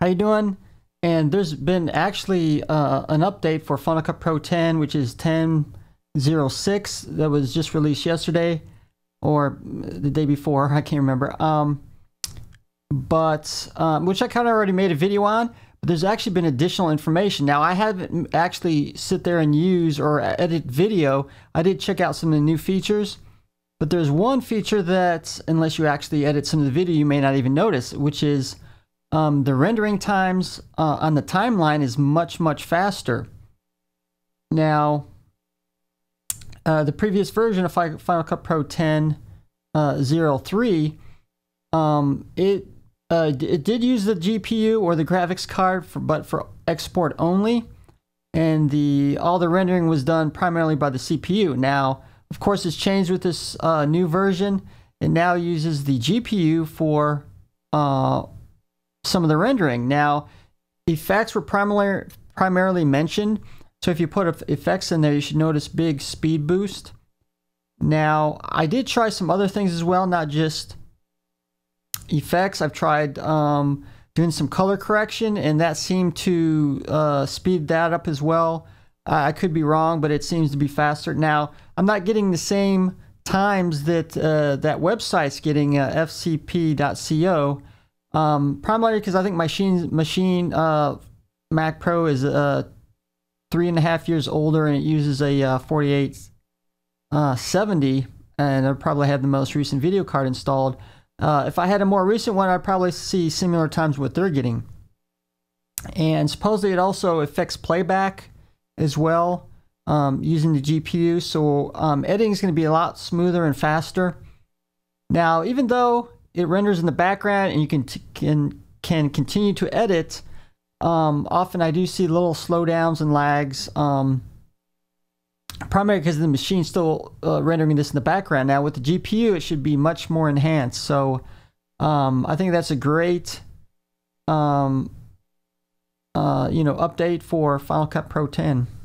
How you doing? And there's been actually an update for Final Cut Pro 10, which is 10.06, that was just released yesterday or the day before, I can't remember. Which I kind of already made a video on, but there's actually been additional information. Now, I haven't actually sit there and use or edit video. I did check out some of the new features, but there's one feature that, unless you actually edit some of the video, you may not even notice, which is the rendering times on the timeline is much, much faster. Now, the previous version of Final Cut Pro 10.03, it did use the GPU or the graphics card, but for export only, and all the rendering was done primarily by the CPU. Now, of course, it's changed with this new version. It now uses the GPU for some of the rendering. Now, effects were primarily mentioned, so if you put effects in there, you should notice big speed boost. Now, I did try some other things as well, not just effects. I've tried doing some color correction, and that seemed to speed that up as well. I could be wrong, but it seems to be faster. Now, I'm not getting the same times that that website's getting, FCP.CO, primarily because I think my Mac Pro is 3.5 years older, and it uses a 4870, and I probably have the most recent video card installed. If I had a more recent one, I'd probably see similar times what they're getting. And supposedly it also affects playback as well, using the GPU, so editing is going to be a lot smoother and faster. Now, even though it renders in the background and you can continue to edit, often I do see little slowdowns and lags, primarily because the machine's still rendering this in the background. Now, with the GPU, it should be much more enhanced. So I think that's a great update for Final Cut Pro 10.